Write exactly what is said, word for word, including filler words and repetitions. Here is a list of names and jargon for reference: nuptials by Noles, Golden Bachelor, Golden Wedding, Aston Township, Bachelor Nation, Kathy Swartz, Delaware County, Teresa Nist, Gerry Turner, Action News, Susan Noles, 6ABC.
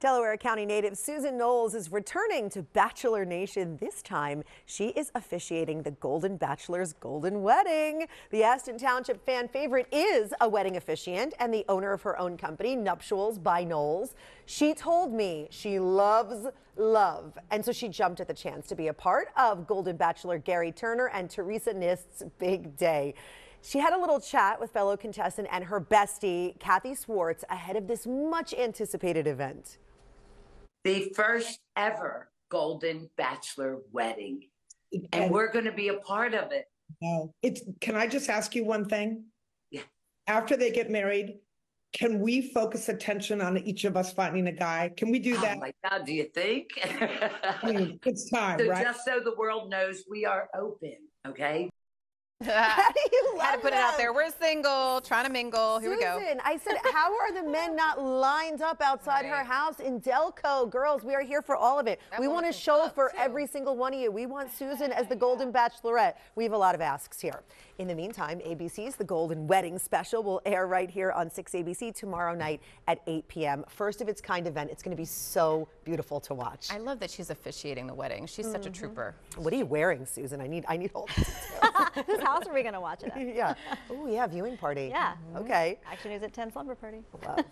Delaware County native Susan Noles is returning to Bachelor Nation. This time, she is officiating the Golden Bachelor's Golden Wedding. The Aston Township fan favorite is a wedding officiant and the owner of her own company, Nuptials by Noles. She told me she loves love, and so she jumped at the chance to be a part of Golden Bachelor Gerry Turner and Teresa Nist's big day. She had a little chat with fellow contestant and her bestie, Kathy Swartz, ahead of this much-anticipated event. The first ever Golden Bachelor wedding, and, and we're going to be a part of it. No, it's, can I just ask you one thing? Yeah. After they get married, can we focus attention on each of us finding a guy? Can we do that? Oh my God, do you think? I mean, it's time, so right? Just so the world knows, we are open, okay? How do you love Had to put them? It out there. We're single, trying to mingle. Here Susan, we go. I said, how are the men not lined up outside right. her house in Delco? Girls, we are here for all of it. That we want a show for too. every single one of you. We want Susan as the Golden Bachelorette. We have a lot of asks here. In the meantime, A B C's The Golden Wedding special will air right here on six A B C tomorrow night at eight P M First of its kind event. It's going to be so beautiful to watch. I love that she's officiating the wedding. She's mm-hmm. such a trooper. What are you wearing, Susan? I need, I need all the details. How else are we going to watch it at? Yeah. Oh, yeah, viewing party. Yeah. Mm-hmm. Okay. Action News at ten slumber party. Wow.